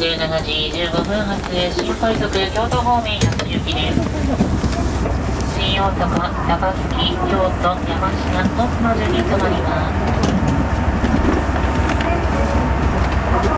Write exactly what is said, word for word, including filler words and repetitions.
じゅうしちじじゅうごふん発新快速京都方面安行きです。新大阪、高槻、京都、山科、トップの順に止まります。